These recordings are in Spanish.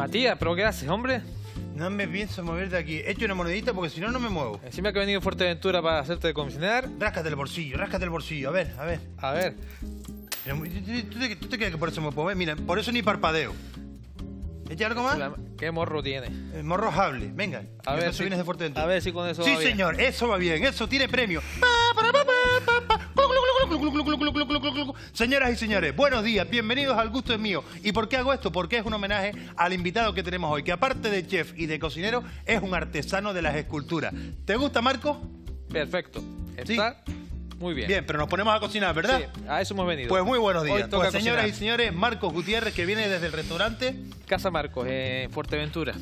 Matías, ¿pero qué haces, hombre? No me pienso mover de aquí. Echo una monedita porque si no, no me muevo. Encima que he venido a Fuerteventura para hacerte de cocinar. Ráscate el bolsillo. A ver, a ver. A ver. ¿Tú te crees que por eso me puedo ver? Mira, por eso ni parpadeo. ¿Echa algo más? ¿Qué morro tiene? Morro jable. Venga. A ver si vienes de Fuerteventura. A ver si con eso sí, va bien. Sí, señor. Eso va bien. Eso tiene premio. Señoras y señores, buenos días, bienvenidos al Gusto es Mío. ¿Y por qué hago esto? Porque es un homenaje al invitado que tenemos hoy, que aparte de chef y de cocinero, es un artesano de las esculturas. ¿Te gusta, Marco? Perfecto. Está muy bien. Bien, pero nos ponemos a cocinar, ¿verdad? Sí, a eso hemos venido. Pues muy buenos días. Pues, señoras y señores, Marcos Gutiérrez, que viene desde el restaurante Casa Marcos, en Fuerteventura.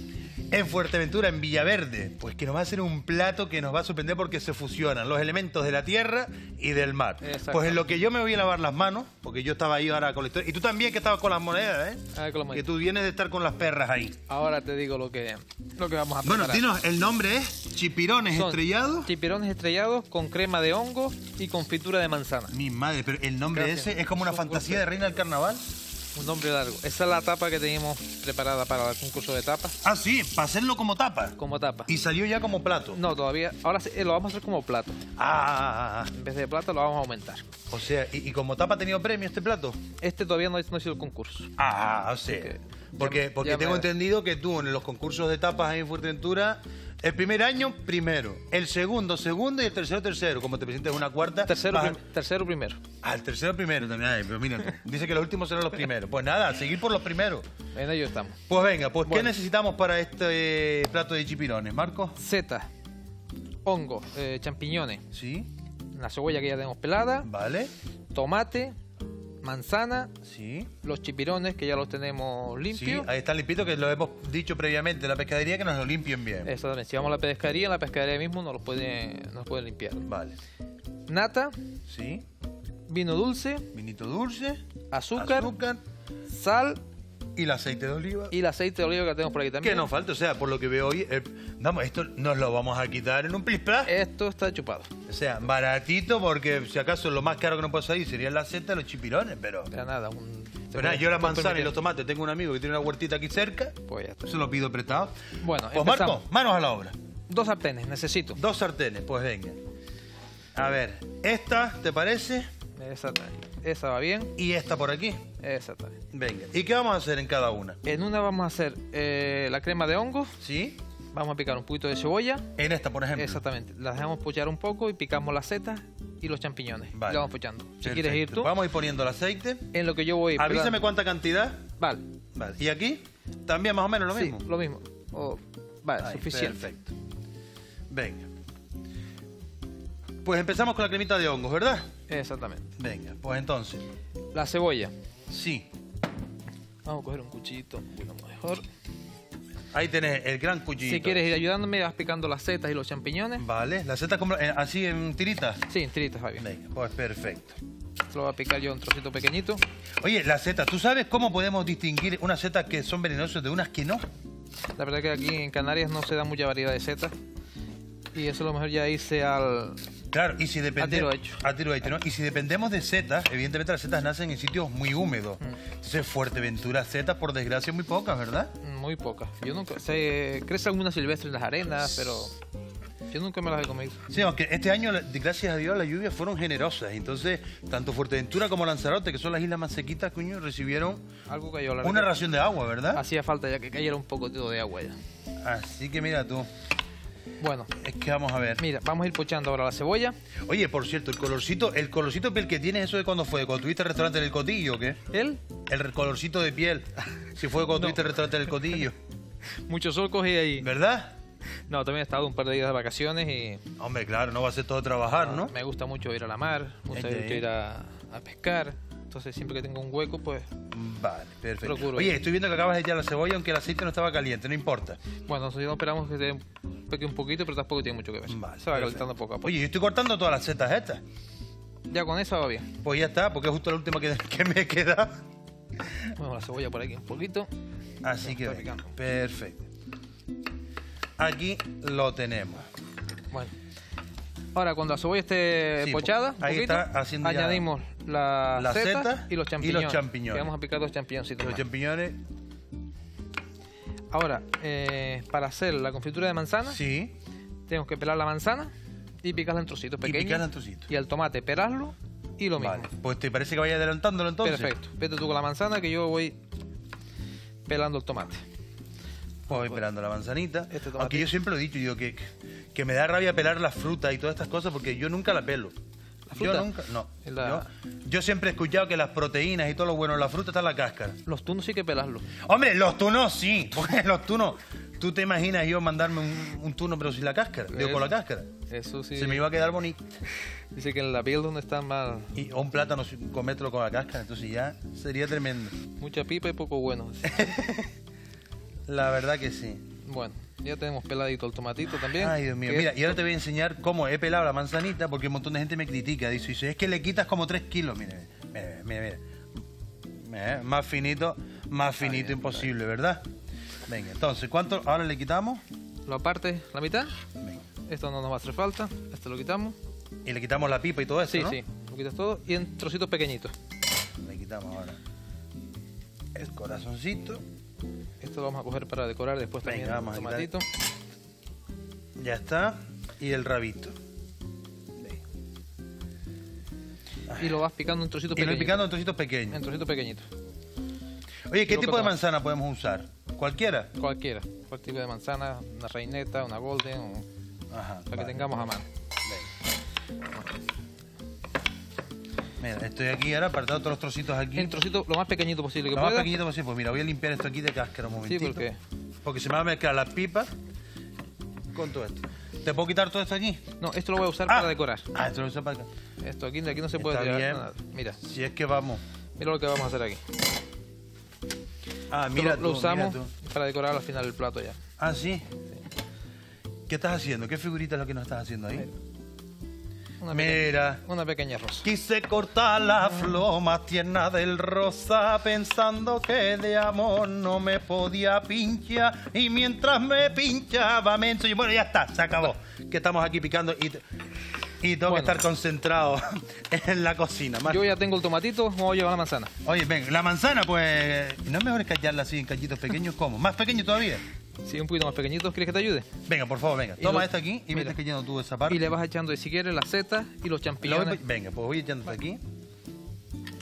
En Fuerteventura, en Villaverde, pues que nos va a hacer un plato que nos va a sorprender porque se fusionan los elementos de la tierra y del mar. Exacto. Pues en lo que yo me voy a lavar las manos, porque yo estaba ahí ahora colector. Y tú también, que estabas con las monedas, ¿eh? Ah, con las monedas. Que tú vienes de estar con las perras ahí. Ahora te digo lo que vamos a preparar. Bueno, dinos, el nombre es Chipirones Estrellados. Chipirones Estrellados con crema de hongo y confitura de manzana. Mi madre, pero el nombre ese es como una fantasía de reina del carnaval. Un nombre largo. Esa es la tapa que teníamos preparada para el concurso de tapas. Ah, sí, para hacerlo como tapa. Como tapa. ¿Y salió ya como plato? No, todavía. Ahora lo vamos a hacer como plato. Ah. En vez de plato lo vamos a aumentar. O sea, ¿y como tapa ha tenido premio este plato? Este todavía no ha sido el concurso. Ah, o sea. Porque tengo entendido que tú en los concursos de tapas ahí en Fuerteventura, el primer año, primero. El segundo, segundo. Y el tercero, tercero. Como te presentes una cuarta. Tercero, primero. Ah, el tercero, primero también. Ay, pero mira, dice que los últimos serán los primeros. Pues nada, seguir por los primeros. En ello estamos. Pues venga, pues bueno. ¿Qué necesitamos para este plato de chipirones, Marco? Setas, hongo, champiñones. Sí. La cebolla que ya tenemos pelada. Vale. Tomate. Manzana, sí. Los chipirones que ya los tenemos limpios. Sí, ahí están limpitos, que lo hemos dicho previamente, la pescadería que nos lo limpien bien. Exactamente, si vamos a la pescadería mismo nos puede limpiar. Vale. Nata, sí. Vino dulce, vinito dulce, azúcar, sal. Y el aceite de oliva. Y el aceite de oliva que tenemos por aquí también. Que nos falta, o sea, por lo que veo hoy, vamos, esto nos lo vamos a quitar en un plis-plas. Esto está chupado. O sea, baratito, porque si acaso lo más caro que nos puede salir sería la seta de los chipirones, pero... Ya nada, pero nada, yo la manzana y los tomates, tengo un amigo que tiene una huertita aquí cerca, pues ya está. Se lo pido prestado. Bueno, pues empezamos. Marco, manos a la obra. Dos sartenes, necesito. Dos sartenes, pues venga. A ver, esta, ¿te parece? Exactamente. Esa va bien. ¿Y esta por aquí? Exactamente. Venga. ¿Y qué vamos a hacer en cada una? En una vamos a hacer la crema de hongos. Sí. Vamos a picar un poquito de cebolla. En esta, por ejemplo. Exactamente. Las dejamos pochar un poco y picamos las setas y los champiñones. Vale. Lo vamos pochando. Si quieres ir tú. Vamos a ir poniendo el aceite. En lo que yo voy. Avísame cuánta cantidad. Vale. Vale. ¿Y aquí? También más o menos lo mismo. Sí, lo mismo. Vale, ahí, suficiente. Perfecto. Venga. Pues empezamos con la cremita de hongos, ¿verdad? Exactamente. Venga, pues entonces. La cebolla. Sí. Vamos a coger un cuchillito, mejor. Ahí tenés el gran cuchillito. Si quieres ir ayudándome, vas picando las setas y los champiñones. Vale, las setas como, así en tiritas. Sí, en tiritas, Javier. Venga, pues perfecto. Lo voy a picar yo un trocito pequeñito. Oye, las setas, ¿tú sabes cómo podemos distinguir unas setas que son venenosas de unas que no? La verdad que aquí en Canarias no se da mucha variedad de setas. Y eso a lo mejor ya hice al... Claro, y si dependemos, a tiro hecho, ¿no? Y si dependemos de setas, evidentemente las setas nacen en sitios muy húmedos. Entonces, Fuerteventura, setas, por desgracia, muy pocas, ¿verdad? Muy pocas. Yo nunca... crece alguna silvestre en las arenas, pero... Yo nunca me las he comido. Sí, aunque este año, gracias a Dios, las lluvias fueron generosas. Entonces, tanto Fuerteventura como Lanzarote, que son las islas más sequitas, coño, recibieron algo cayó una ración de agua, ¿verdad? Hacía falta ya que cayera un poquito de agua ya. Así que mira tú... Bueno, es que vamos a ver. Mira, vamos a ir pochando ahora la cebolla. Oye, por cierto, el colorcito de piel que tienes, ¿eso de cuando fue? ¿De cuando tuviste el restaurante en El Cotillo o qué? El colorcito de piel. Si fue cuando tuviste el restaurante en El Cotillo. Mucho sol cogí ahí. ¿Verdad? No, también he estado un par de días de vacaciones y... Hombre, claro, no va a ser todo trabajar, ¿no? Me gusta mucho ir a la mar, me gusta ir a pescar. Entonces, siempre que tengo un hueco, pues... Vale, perfecto. Procuro. Oye, estoy viendo que acabas de echar la cebolla, aunque el aceite no estaba caliente, no importa. Bueno, nosotros no esperamos que te peque un poquito, pero tampoco tiene mucho que ver. Vale, se va calentando poco a poco. Oye, yo estoy cortando todas las setas estas. Ya con eso va bien. Pues ya está, porque es justo la última que me queda. Bueno, la cebolla por aquí un poquito. Así que venga, perfecto. Aquí lo tenemos. Bueno. Ahora, cuando la cebolla esté pochada, ahí un poquito, está haciendo añadimos la seta y los champiñones. Vamos a picar dos champiñoncitos. Los champiñones. Ahora, para hacer la confitura de manzana, sí, tenemos que pelar la manzana y picarla en trocitos pequeños. Y picarla en trocitos. Y al tomate pelarlo y lo mismo. Vale, pues te parece que vaya adelantándolo entonces. Perfecto, vete tú con la manzana que yo voy pelando el tomate. Voy pelando la manzanita. Aunque yo siempre lo he dicho, yo que me da rabia pelar las frutas y todas estas cosas porque yo nunca la pelo. Yo nunca, no. Yo siempre he escuchado que las proteínas y todo lo bueno de la fruta está en la cáscara. Los tunos sí que pelarlos. Hombre, los tunos sí. Porque los tunos, tú te imaginas yo mandarme un tuno pero sin la cáscara. Digo, con la cáscara. Eso sí. Se me iba a quedar bonito. Dice que en la piel donde está mal. Y un plátano, comértelo con la cáscara. Entonces ya sería tremendo. Mucha pipa y poco bueno. La verdad que sí. Bueno, ya tenemos peladito el tomatito también. Ay, Dios mío. Mira, y ahora te voy a enseñar cómo he pelado la manzanita, porque un montón de gente me critica. Dice, es que le quitas como 3 kilos. Mira, mira, mira, mira. Más finito imposible, ¿verdad? Venga, entonces, ¿cuánto ahora le quitamos? Lo aparte, la mitad. Venga. Esto no nos va a hacer falta. Esto lo quitamos. Y le quitamos la pipa y todo eso, sí, ¿no? Sí, lo quitas todo y en trocitos pequeñitos. Le quitamos ahora el corazoncito. Esto lo vamos a coger para decorar después. Venga, también vamos el tomatito. Ya está. Y el rabito. Y lo vas picando en trocitos pequeñitos. Y lo picando en trocitos pequeños. En trocitos pequeñitos. Oye, ¿qué tipo de manzana podemos usar? ¿Cualquiera? Cualquiera. Cualquier tipo de manzana, una reineta, una golden, que tengamos a mano. Mira, estoy aquí ahora apartando todos los trocitos aquí. El trocito lo más pequeñito posible que pueda. Lo más pequeñito posible. Pues mira, voy a limpiar esto aquí de cáscara un momentito. Sí, ¿por qué? Porque se me va a mezclar las pipas con todo esto. ¿Te puedo quitar todo esto aquí? No, esto lo voy a usar para decorar. Ah, esto lo voy a usar para acá. Esto aquí, de aquí no se puede tirar nada. Mira. Si es que vamos. Mira lo que vamos a hacer aquí. Ah, mira tú, lo usamos para decorar al final el plato ya. Ah, ¿sí? Sí. ¿Qué estás haciendo? ¿Qué figurita es lo que nos estás haciendo ahí? Mira, una pequeña rosa. Quise cortar la flor más tierna del rosa, pensando que de amor no me podía pinchar. Y mientras me pinchaba, me enseñó. Bueno, ya está, se acabó. Que estamos aquí picando y tengo que estar concentrado en la cocina. Yo ya tengo el tomatito, me voy a llevar la manzana. Oye, ven, la manzana, pues. ¿No es mejor escallarla así en cachitos pequeños? ¿Cómo? ¿Más pequeño todavía? Sí, un poquito más pequeñito. ¿Quieres que te ayude? Venga, por favor, venga. Toma esta aquí y vete cayendo tú esa parte. Y le vas echando, si quieres, las setas y los champiñones. Venga, pues voy echando aquí.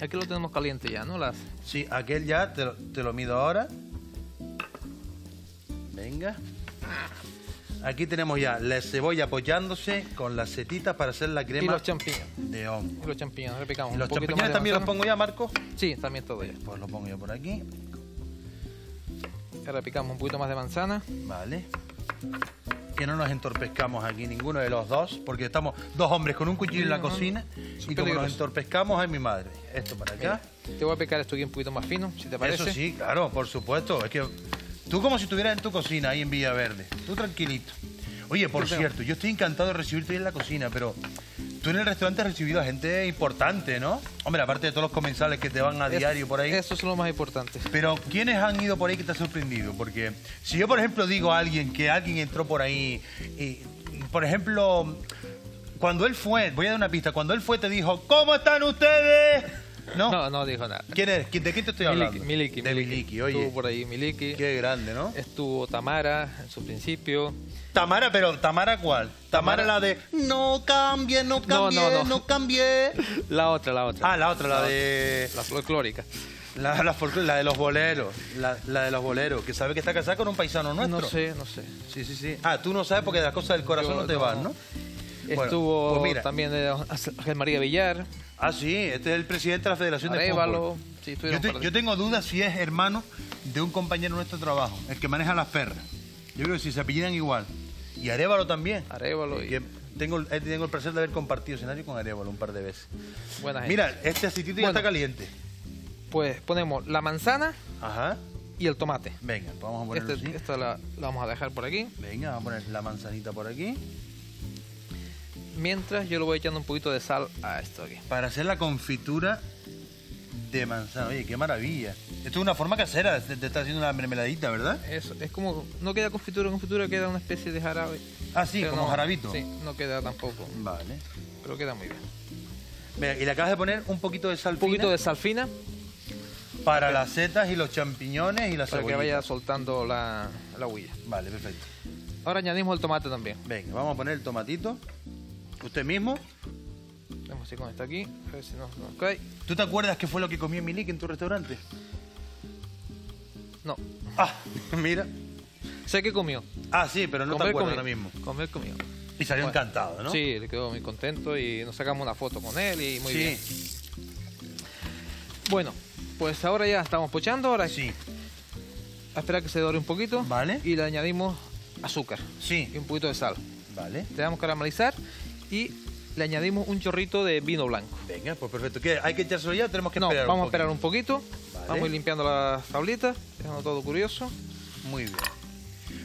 Aquí lo tenemos caliente ya, ¿no? Sí, aquel ya te lo mido ahora. Venga. Aquí tenemos ya la cebolla apoyándose con las setitas para hacer la crema. Y los champiñones. De hongo. Y los champiñones, le picamos. ¿Los champiñones también los pongo ya, Marco? Sí, también todo ya. Pues lo pongo yo por aquí. Ahora picamos un poquito más de manzana. Vale. Que no nos entorpezcamos aquí ninguno de los dos, porque estamos dos hombres con un cuchillo en la cocina y como nos entorpezcamos, ay mi madre. Esto para acá. Mira, te voy a picar esto aquí un poquito más fino, si te parece. Eso sí, claro, por supuesto. Es que tú como si estuvieras en tu cocina ahí en Villaverde. Tú tranquilito. Oye, por cierto, yo estoy encantado de recibirte ahí en la cocina, pero tú en el restaurante has recibido a gente importante, ¿no? Hombre, aparte de todos los comensales que te van a diario por ahí. Eso es lo más importante. Pero, ¿quiénes han ido por ahí que te ha sorprendido? Porque si yo, por ejemplo, digo a alguien que alguien entró por ahí, y por ejemplo, cuando él fue, voy a dar una pista, cuando él fue te dijo, ¿cómo están ustedes? No dijo nada. ¿Quién eres? ¿De quién te estoy hablando? Miliki. De Miliki, oye. Estuvo por ahí Miliki. Qué grande, ¿no? Estuvo Tamara en su principio. Tamara, pero ¿Tamara cuál? Tamara la de no cambie, no cambie, no cambie. La otra. Ah, la otra, de... La folclórica. La de los boleros. La de los boleros, que sabe que está casada con un paisano nuestro. No sé. Sí. Ah, tú no sabes porque las cosas del corazón yo, no te van, ¿no? Estuvo también Ángel María Villar. Ah, sí, este es el presidente de la Federación de Fútbol. Sí, yo tengo dudas si es hermano de un compañero de nuestro trabajo, el que maneja las perras. Yo creo que si se apellidan igual. Y Arévalo también. Arévalo. Tengo el placer de haber compartido escenario con Arévalo un par de veces. Buena gente. Mira, este aceitito ya está caliente. Pues ponemos la manzana y el tomate. Venga, vamos a ponerlo así. Esta la vamos a dejar por aquí. Venga, vamos a poner la manzanita por aquí. Mientras yo le voy echando un poquito de sal a esto aquí. Para hacer la confitura de manzana. Oye, qué maravilla. Esto es una forma casera de estar haciendo una mermeladita, ¿verdad? Eso, es como... No queda confitura queda una especie de jarabe. Ah, sí, pero como jarabito. Sí, no queda tampoco. Vale. Pero queda muy bien. Mira, y le acabas de poner un poquito de sal fina. Un poquito de sal fina. Para las setas y los champiñones y la cebolla. Para que vaya soltando la huilla. Vale, perfecto. Ahora añadimos el tomate también. Venga, vamos a poner el tomatito. ¿Usted mismo? Vamos si con está aquí. A ver si no cae. ¿Tú te acuerdas qué fue lo que comí en Miliki en tu restaurante? No. Ah, mira. Sé que comió. Ah, sí, pero no te acuerdo ahora mismo. Comer comió. Y salió encantado, ¿no? Sí, le quedó muy contento y nos sacamos una foto con él y muy bien. Bueno, pues ahora ya estamos pochando. Ahora sí. A esperar que se dore un poquito. Vale. Y le añadimos azúcar. Sí. Y un poquito de sal. Vale. Le damos caramelizar y le añadimos un chorrito de vino blanco. Venga, pues perfecto. ¿Qué? ¿Hay que echárselo ya o tenemos que esperar? No, vamos a esperar un poquito. Vale. Vamos a ir limpiando las tablitas, dejando todo curioso. Muy bien.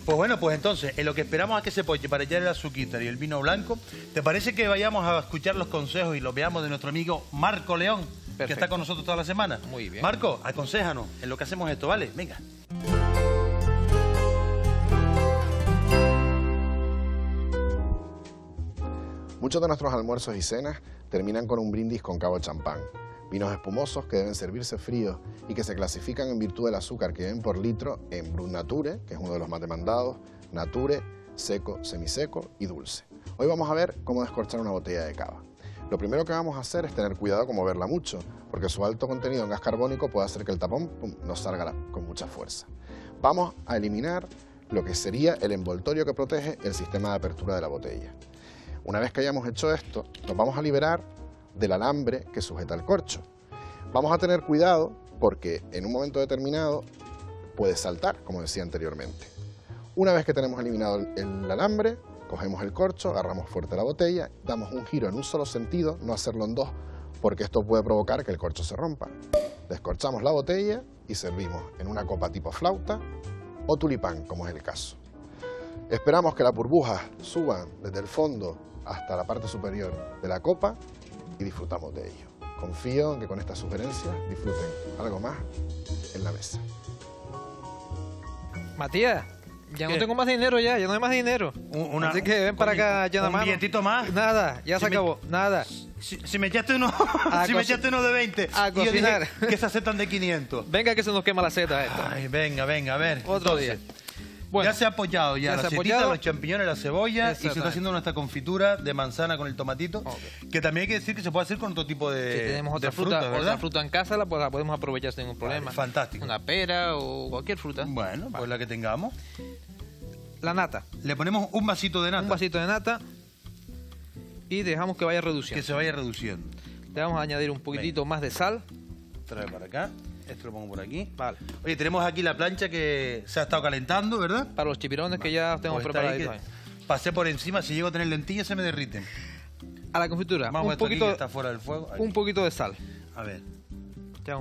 Pues bueno, pues entonces, en lo que esperamos a que se poche para echar el azuquita y el vino blanco, ¿te parece que vayamos a escuchar los consejos y los veamos de nuestro amigo Marco León, perfecto, que está con nosotros toda la semana? Muy bien. Marco, aconséjanos en lo que hacemos esto, ¿vale? Venga. Muchos de nuestros almuerzos y cenas terminan con un brindis con cava o champán. Vinos espumosos que deben servirse fríos y que se clasifican en virtud del azúcar que ven por litro en Brut Nature, que es uno de los más demandados, Nature, seco, semiseco y dulce. Hoy vamos a ver cómo descorchar una botella de cava. Lo primero que vamos a hacer es tener cuidado con moverla mucho, porque su alto contenido en gas carbónico puede hacer que el tapón nos salga con mucha fuerza. Vamos a eliminar lo que sería el envoltorio que protege el sistema de apertura de la botella. Una vez que hayamos hecho esto, nos vamos a liberar del alambre que sujeta el corcho. Vamos a tener cuidado porque en un momento determinado puede saltar, como decía anteriormente. Una vez que tenemos eliminado el alambre, cogemos el corcho, agarramos fuerte la botella, damos un giro en un solo sentido, no hacerlo en dos, porque esto puede provocar que el corcho se rompa. Descorchamos la botella y servimos en una copa tipo flauta o tulipán, como es el caso. Esperamos que las burbujas suban desde el fondo hasta la parte superior de la copa y disfrutamos de ello. Confío en que con estas sugerencias disfruten algo más en la mesa. Matías, ya ¿qué? No tengo más dinero ya no hay más dinero. Así que ven para acá, ya nada más. ¿Un billetito más? Nada, ya se acabó, nada. Si me echaste uno, si me echaste uno de 20, a cocinar. Yo dije que se aceptan de 500. Venga que se nos quema la seta esta. Ay, venga, a ver. Otro entonces, día. Bueno, ya se ha apoyado, ya la setita, los champiñones, la cebolla y se está haciendo nuestra confitura de manzana con el tomatito, que también hay que decir que se puede hacer con otro tipo de fruta. Si tenemos otra fruta, ¿verdad? Otra fruta en casa la podemos aprovechar sin ningún problema. Vale, fantástico. Una pera o cualquier fruta. Bueno, vale, pues la que tengamos. La nata. Le ponemos un vasito de nata. Un vasito de nata y dejamos que vaya reduciendo. Que se vaya reduciendo. Le vamos a añadir un poquitito más de sal. Trae para acá. Esto lo pongo por aquí. Vale. Oye, tenemos aquí la plancha que se ha estado calentando, ¿verdad? Para los chipirones que ya tenemos preparados. Pasé por encima, si llego a tener lentillas se me derriten. A la confitura, vamos un poquito, está fuera del fuego. Ahí. Un poquito de sal. A ver.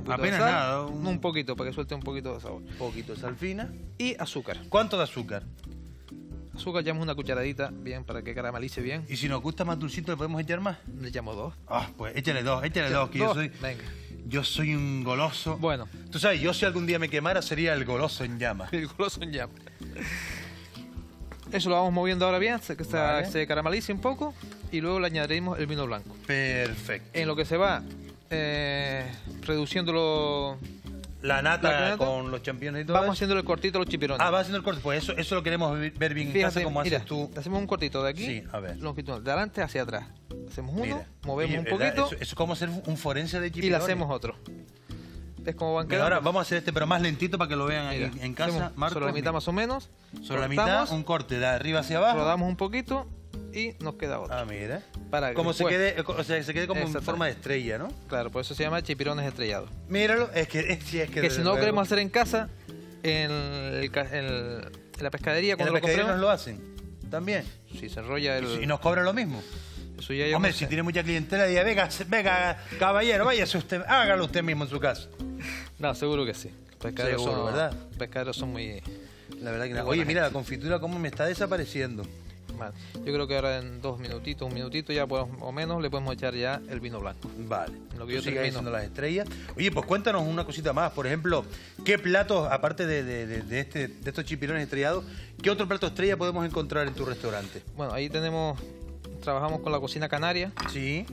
Apenas nada. Un poquito, para que suelte un poquito de sabor. Un poquito de sal fina. Y azúcar. ¿Cuánto de azúcar? Azúcar echamos una cucharadita, bien, para que caramelice bien. Y si nos gusta más dulcito, ¿le podemos echar más? Le echamos dos. Ah, pues échale dos, que yo soy... Venga. Yo soy un goloso. Bueno. Tú sabes, yo si algún día me quemara sería el goloso en llamas. El goloso en llamas. Eso lo vamos moviendo ahora bien, que se caramelice un poco y luego le añadiremos el vino blanco. Perfecto. En lo que se va reduciéndolo... La nata con los champiñones y todo. Vamos haciéndole el cortito a los chipirones. Ah, va haciendo el corte. Pues eso lo queremos ver bien. Fíjate, en casa como haces tú. Hacemos un cortito de aquí. Sí, a ver. Longitud, de adelante hacia atrás. Hacemos uno, movemos un poquito. Eso es como hacer un forense de chipirones. Y le hacemos otro. Es como van quedando. Ahora vamos a hacer este, pero más lentito para que lo vean ahí en casa. Marcos, sobre la mitad más o menos. Sobre la mitad, un corte de arriba hacia abajo. Rodamos un poquito y nos queda otro. Ah, mira. Para como después, se quede como en forma de estrella, ¿no? Claro, por eso se llama chipirones estrellados. Míralo, es que si no lo queremos hacer en casa, en la pescadería, cuando lo compremos. ¿Nos lo hacen también? Sí, se enrolla el... ¿Y nos cobran lo mismo? Eso ya hombre, no sé. Si tiene mucha clientela, diga, venga, caballero, váyase usted, hágalo usted mismo en su casa. No, seguro que sí. Pescaderos seguro, ¿verdad? Pescaderos son muy... La verdad que no. Oye, mira, la confitura cómo me está desapareciendo. Yo creo que ahora en un minutito ya o menos le podemos echar ya el vino blanco. Vale. Lo que yo sigo haciendo las estrellas. Oye, pues cuéntanos una cosita más. Por ejemplo, ¿qué platos, aparte de estos chipirones estrellados, qué otro plato estrella podemos encontrar en tu restaurante? Bueno, ahí trabajamos con la cocina canaria. Sí.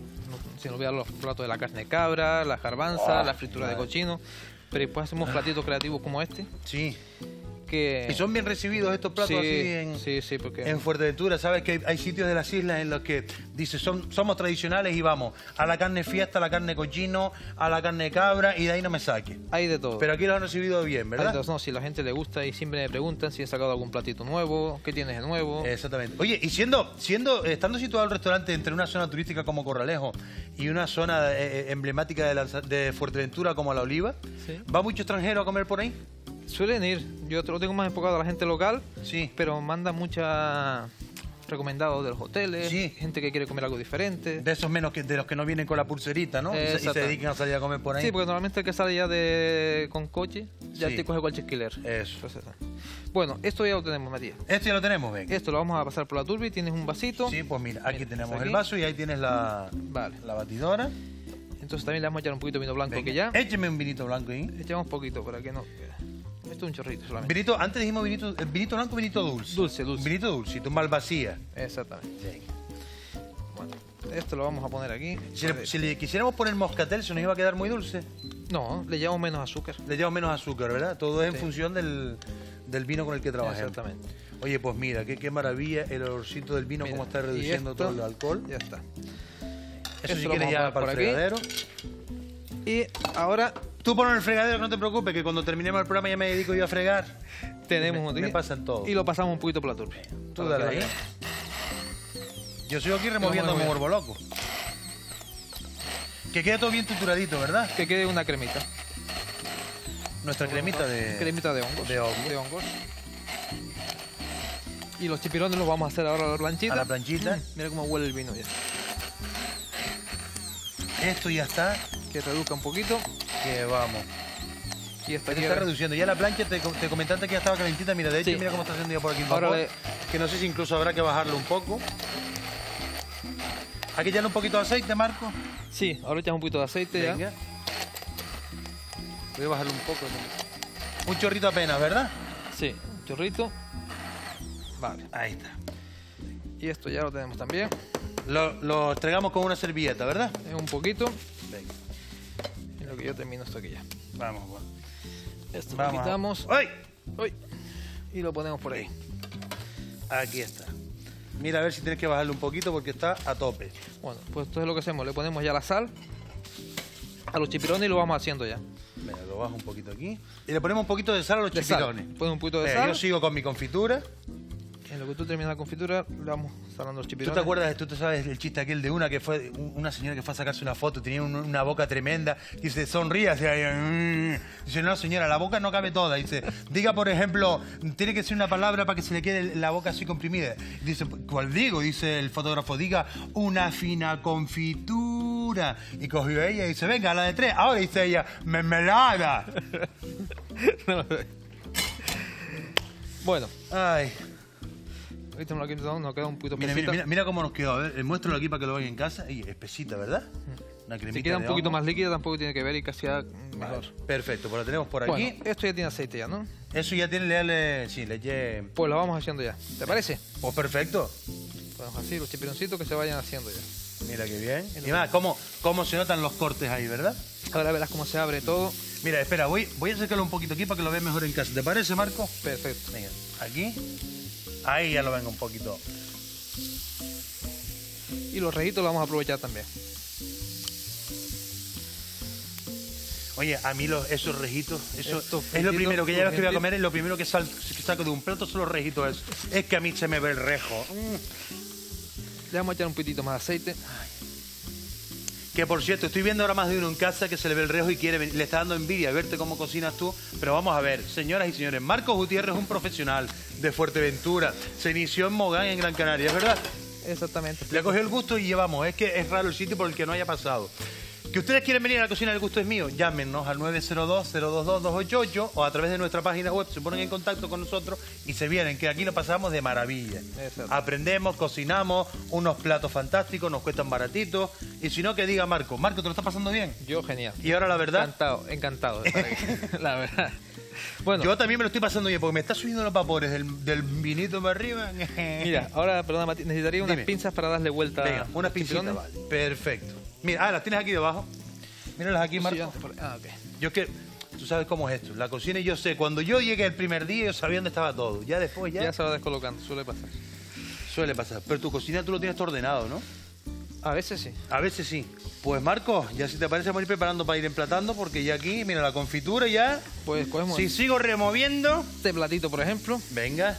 Sin olvidar los platos de la carne de cabra, la jarbanza, la fritura de cochino. Pero después hacemos platitos creativos como este. Sí. Que... Y son bien recibidos estos platos, sí, así en, sí, sí, porque... en Fuerteventura. Sabes que hay sitios de las islas en los que dice, somos tradicionales y vamos a la carne fiesta, a la carne cochino, a la carne cabra, y de ahí no me saque. Hay de todo. Pero aquí lo han recibido bien, ¿verdad? Entonces, no, si la gente le gusta y siempre me preguntan si he sacado algún platito nuevo, qué tienes de nuevo. Exactamente. Oye, y estando situado el restaurante entre una zona turística como Corralejo y una zona emblemática de Fuerteventura como La Oliva, sí. ¿Va mucho extranjero a comer por ahí? Suelen ir, yo lo tengo más enfocado a la gente local, sí, pero mandan muchas recomendados de los hoteles, sí, gente que quiere comer algo diferente. De esos menos que de los que no vienen con la pulserita, ¿no? Y se dedican a salir a comer por ahí. Sí, porque normalmente el que sale ya con coche, ya sí, te coge cualquier killer. Eso. Entonces, bueno, esto ya lo tenemos, Matías. Esto ya lo tenemos, venga. Esto lo vamos a pasar por la turbi, tienes un vasito. Sí, pues mira, aquí tenemos el vaso y ahí tienes la batidora. Entonces también le vamos a echar un poquito de vino blanco, venga, que ya... Écheme un vinito blanco ahí. Echamos un poquito para que no... Esto es un chorrito solamente. Vinito, antes dijimos vinito blanco, vinito dulce. Dulce, dulce. Vinito dulce, tu malvasía. Exactamente. Bien. Bueno, esto lo vamos a poner aquí. Si le quisiéramos poner moscatel, ¿se nos iba a quedar muy dulce? No, le llevamos menos azúcar. Le llevamos menos azúcar, ¿verdad? Todo es en función del vino con el que trabajamos. Exactamente. Oye, pues mira, qué maravilla el olorcito del vino, cómo está reduciendo todo el alcohol. Ya está. Eso si quieres ya para el fregadero. Y ahora... Tú pones el fregadero, no te preocupes, que cuando terminemos el programa ya me dedico yo a fregar. Tenemos un... Me pasan todo. Y lo pasamos un poquito por la turbe. Tú dale ahí. Yo sigo aquí removiendo como gorbo loco. Que quede todo bien trituradito, ¿verdad? Que quede una cremita. Nuestra cremita de... Cremita de hongos. De hongos. De hongos. Y los chipirones los vamos a hacer ahora a la planchita. A la planchita. Mira cómo huele el vino ya. Esto ya está. Que reduzca un poquito. Que vamos. Y está reduciendo. Ya la plancha, te comentaste que ya estaba calentita. Mira, de hecho, sí, mira cómo está haciendo por aquí el vapor. Que no sé si incluso habrá que bajarlo un poco. Aquí ya un poquito de aceite, Marco. Sí, ahora echas un poquito de aceite. Venga. Ya. Voy a bajarlo un poco. ¿No? Un chorrito apenas, ¿verdad? Sí, un chorrito. Vale. Ahí está. Y esto ya lo tenemos también. Lo entregamos con una servilleta, ¿verdad? Un poquito. Venga. Lo que yo termino esto aquí ya. Vamos, bueno. Esto lo quitamos. ¡Ay! ¡Ay! Y lo ponemos por ahí. Aquí está. Mira, a ver si tienes que bajarle un poquito porque está a tope. Bueno, pues esto es lo que hacemos. Le ponemos ya la sal a los chipirones y lo vamos haciendo ya. Mira, lo bajo un poquito aquí. Y le ponemos un poquito de sal a los chipirones. Ponemos un poquito de sal. Yo sigo con mi confitura. En lo que tú terminas la confitura, le vamos salando los chipirones. ¿Tú te acuerdas, tú te sabes el chiste aquel de una que fue, una señora que fue a sacarse una foto, tenía una boca tremenda, y dice, sonría, dice, no señora, la boca no cabe toda, dice, diga por ejemplo, tiene que ser una palabra para que se le quede la boca así comprimida. Dice, ¿cuál digo? Dice el fotógrafo, diga, una fina confitura. Y cogió ella y dice, venga, a la de tres, ahora dice ella, mermelada. No. Bueno. Ay. Este me lo quito, nos queda un poquito espesita. Mira cómo nos quedó. A ver, muéstralo aquí para que lo vean en casa. Ay, espesita, ¿verdad? Una cremita. Si queda un poquito más líquida, tampoco tiene que ver y casi ya mejor. Perfecto, pues lo tenemos por aquí. Bueno, esto ya tiene aceite ya, ¿no? Eso ya tiene, pues lo vamos haciendo ya. ¿Te parece? Pues perfecto. Vamos así, los chipironcitos que se vayan haciendo ya. Mira qué bien. Y más, cómo se notan los cortes ahí, ¿verdad? Ahora verás cómo se abre todo. Mira, espera, voy a acercarlo un poquito aquí para que lo veas mejor en casa. ¿Te parece, Marco? Perfecto. Venga, aquí... Ahí ya lo vengo un poquito. Y los rayitos los vamos a aprovechar también. Oye, a mí esos rejitos, es lo primero que ya ves que voy a comer, es lo primero que saco de un plato, son los rejitos esos. Es que a mí se me ve el rejo. Le vamos a echar un poquitito más de aceite. Que por cierto, estoy viendo ahora más de uno en casa que se le ve el rejo y le está dando envidia verte cómo cocinas tú. Pero vamos a ver, señoras y señores, Marcos Gutiérrez es un profesional de Fuerteventura. Se inició en Mogán, en Gran Canaria, ¿es verdad? Exactamente. Le cogió el gusto y llevamos. Es que es raro el sitio por el que no haya pasado. Que ustedes quieren venir a la cocina del Gusto es Mío, llámenos al 902-022-288 o a través de nuestra página web se ponen en contacto con nosotros y se vienen, que aquí lo pasamos de maravilla. Exacto. Aprendemos, cocinamos, unos platos fantásticos, nos cuestan baratitos. Y si no, que diga Marco. Marco, ¿te lo estás pasando bien? Yo, genial. Y ahora la verdad... Encantado. La verdad. Bueno, yo también me lo estoy pasando bien porque me está subiendo los vapores del vinito para arriba. Mira, ahora, perdona, necesitaría unas pinzas para darle vuelta. Venga, unas pinzas, vale. Perfecto. Mira, las tienes aquí debajo. Míralas aquí, Marco. Ah, okay. Yo es que Tú sabes cómo es esto. La cocina, y yo sé, cuando yo llegué el primer día, yo sabía dónde estaba todo. Ya después, ya... Ya se va descolocando, suele pasar. Suele pasar. Pero tu cocina tú lo tienes todo ordenado, ¿no? A veces sí. A veces sí. Pues, Marcos, ya si te parece, vamos a ir preparando para ir emplatando, porque ya aquí, mira, la confitura ya... Pues cogemos... Si sigo removiendo... Este platito, por ejemplo. Venga.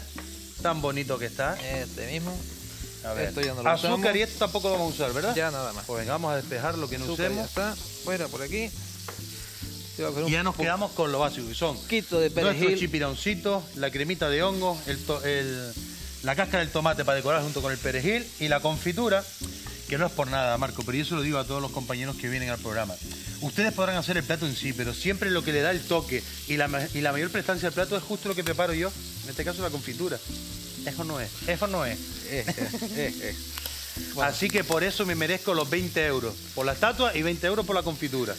Tan bonito que está. Este mismo. A ver. Esto ya no lo azúcar usamos. Y esto tampoco lo vamos a usar, ¿verdad? Ya nada más. Pues venga, vamos a despejar lo que no usemos. Ya está. Fuera por aquí. Y ya nos quedamos con lo básico, que son nuestros chipironcitos, la cremita de hongo, la cáscara del tomate para decorar junto con el perejil y la confitura, que no es por nada, Marco, pero yo se lo digo a todos los compañeros que vienen al programa. Ustedes podrán hacer el plato en sí, pero siempre lo que le da el toque y la mayor prestancia al plato es justo lo que preparo yo, en este caso la confitura. Eso no es. Bueno. Así que por eso me merezco los 20 euros por la estatua y 20 euros por la confitura.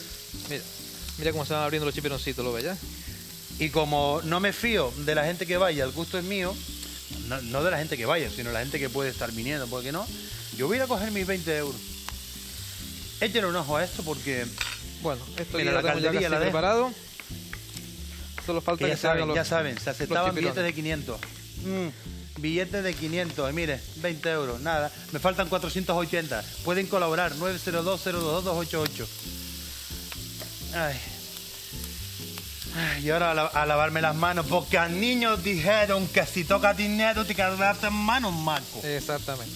Mira cómo se van abriendo los chipironcitos, ¿lo ves ya? Y como no me fío de la gente que vaya, el gusto es mío, no de la gente que vaya, sino la gente que puede estar viniendo, ¿por qué no? Yo voy a coger mis 20 euros. Échenle un ojo a esto porque... Bueno, esto mira, la caldería la preparado. Solo falta que se hagan los... Ya saben, se aceptaban billetes de 500. Billetes de 500, y mire, 20 euros, nada. Me faltan 480. Pueden colaborar, 902-022-288. Ay, y ahora a lavarme las manos, porque al niño dijeron que si toca dinero te cargaste en manos, Marco. Exactamente.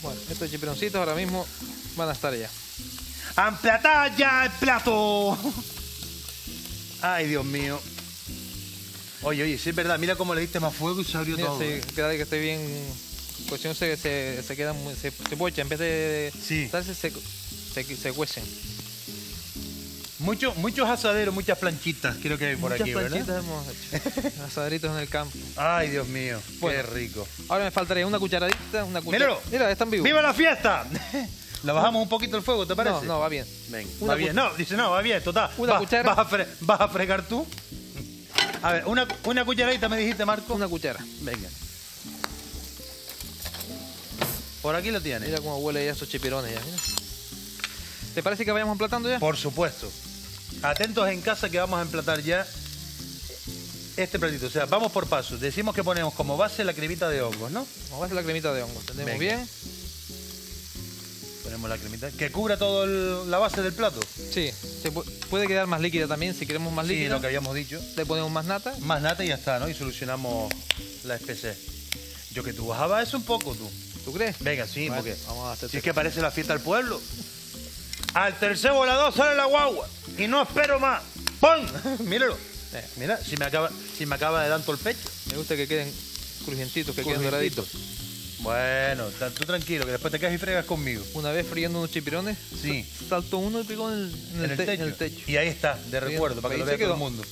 Bueno, estos chipironcitos ahora mismo van a estar ya. ¡Emplatar ya el plato! Ay, Dios mío. Oye, sí es verdad, mira cómo le diste más fuego y se abrió todo. Sí, queda que esté bien. Cuestión se queda muy. Se pocha, en vez de. Sí. Se cuecen. Muchos asaderos, muchas planchitas, creo que hay por aquí, ¿verdad? Muchas planchitas hemos hecho. Asaderitos en el campo. Ay, Dios mío, bueno, qué rico. Ahora me faltaría una cucharadita, una cucharadita. ¡Míralo! Mira, están vivos. ¡Viva la fiesta! La bajamos un poquito el fuego, ¿te parece? No, va bien. Venga, va bien. No, dice, no, va bien, total. Una cuchara. ¿Vas a fregar tú? A ver, una cucharadita me dijiste, Marco. Una cuchara. Venga. Por aquí lo tienes. Mira cómo huele ya esos chipirones ya, mira. ¿Te parece que vayamos emplatando ya? Por supuesto. Atentos en casa que vamos a emplatar ya este platito. O sea, vamos por pasos. Decimos que ponemos como base la cremita de hongos, ¿no? Como base la cremita de hongos. Tendemos bien. Ponemos la cremita. ¿Que cubra toda la base del plato? Sí. Se puede quedar más líquida también si queremos más líquida. Sí, lo que habíamos dicho. Le ponemos más nata. Más nata y ya está, ¿no? Y solucionamos la especie. Yo que tú bajabas eso un poco, tú. ¿Tú crees? Venga, sí, vale, porque vamos a hacer si es que parece la fiesta al pueblo. Al tercer volador sale la guagua y no espero más. ¡Pum! Míralo. Mira, si me acaba de dar todo el pecho. Me gusta que queden crujientitos, que queden doraditos. Bueno, tú tranquilo, que después te quedas y fregas conmigo. Una vez friendo unos chipirones, sí. Saltó uno y pegó en el techo. Y ahí está, de recuerdo, para que lo vea todo el mundo.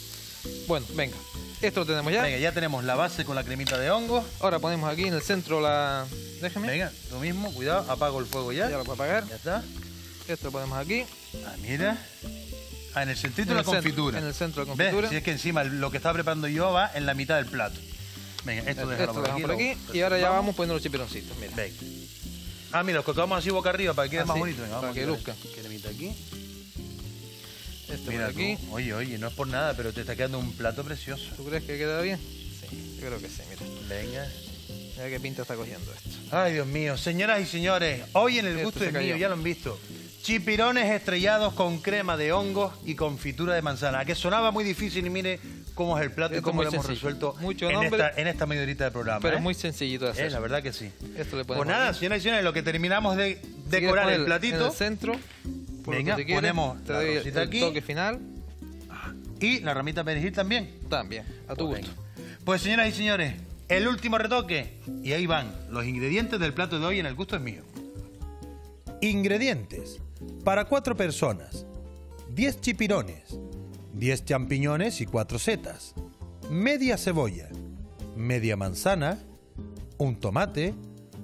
Bueno, venga. Esto lo tenemos ya. Venga, ya tenemos la base con la cremita de hongo. Ahora ponemos aquí en el centro la... Déjame. Venga, lo mismo, cuidado, apago el fuego ya. Ya lo puedo apagar. Ya está. Esto lo ponemos aquí. Ah, mira. Ah, en el centrito de la confitura. En el centro de la confitura. ¿Ves? Si es que encima lo que estaba preparando yo va en la mitad del plato. Venga, esto lo dejamos por aquí. Y ahora ya vamos poniendo los chipironcitos. Mira. Venga. Ah, mira, los colocamos así boca arriba para que quede más bonito. Venga, para que luzca. Cremita aquí. Esto mira aquí. Tú. Oye, no es por nada, pero te está quedando un plato precioso. ¿Tú crees que queda bien? Sí, yo creo que sí, mira. Venga. Mira qué pinta está cogiendo esto. Ay, Dios mío. Señoras y señores, hoy en El Gusto es Mío, ya lo han visto. Chipirones estrellados con crema de hongos y confitura de manzana. Que sonaba muy difícil y mire cómo es el plato y cómo lo hemos resuelto en esta media horita de programa. Pero muy sencillito de hacer. La verdad que sí. Esto le ponemos pues nada, señoras y señores, lo que terminamos de decorar el platito. En el centro. Venga, ponemos la rosita aquí. El toque final. Y la ramita de perejil también. También, a tu gusto. Pues señoras y señores... El último retoque. Y ahí van los ingredientes del plato de hoy en El Gusto es Mío. Ingredientes. Para 4 personas. 10 chipirones. 10 champiñones y 4 setas. Media cebolla. Media manzana. Un tomate.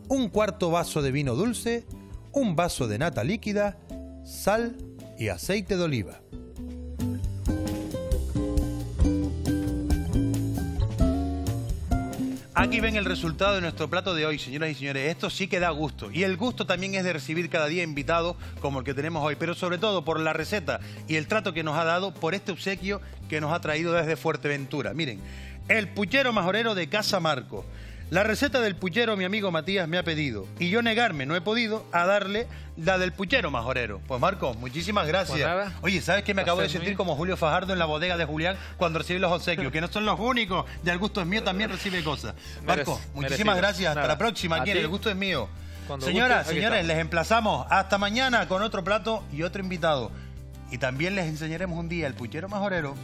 Un cuarto vaso de vino dulce. Un vaso de nata líquida. Sal y aceite de oliva. Aquí ven el resultado de nuestro plato de hoy, señoras y señores. Esto sí que da gusto. Y el gusto también es de recibir cada día invitados como el que tenemos hoy. Pero sobre todo por la receta y el trato que nos ha dado, por este obsequio que nos ha traído desde Fuerteventura. Miren, el puchero majorero de Casa Marcos. La receta del puchero mi amigo Matías me ha pedido. Y yo negarme, no he podido, a darle la del puchero majorero. Pues Marcos, muchísimas gracias. Pues nada, oye, ¿sabes qué? Me acabo de sentir como Julio Fajardo en la bodega de Julián cuando recibí los obsequios. Que no son los únicos. Y El Gusto es Mío también recibe cosas. Marcos, muchísimas gracias. Hasta la próxima. Aquí en El Gusto es Mío. Señoras, señores, les emplazamos hasta mañana con otro plato y otro invitado. Y también les enseñaremos un día el puchero majorero.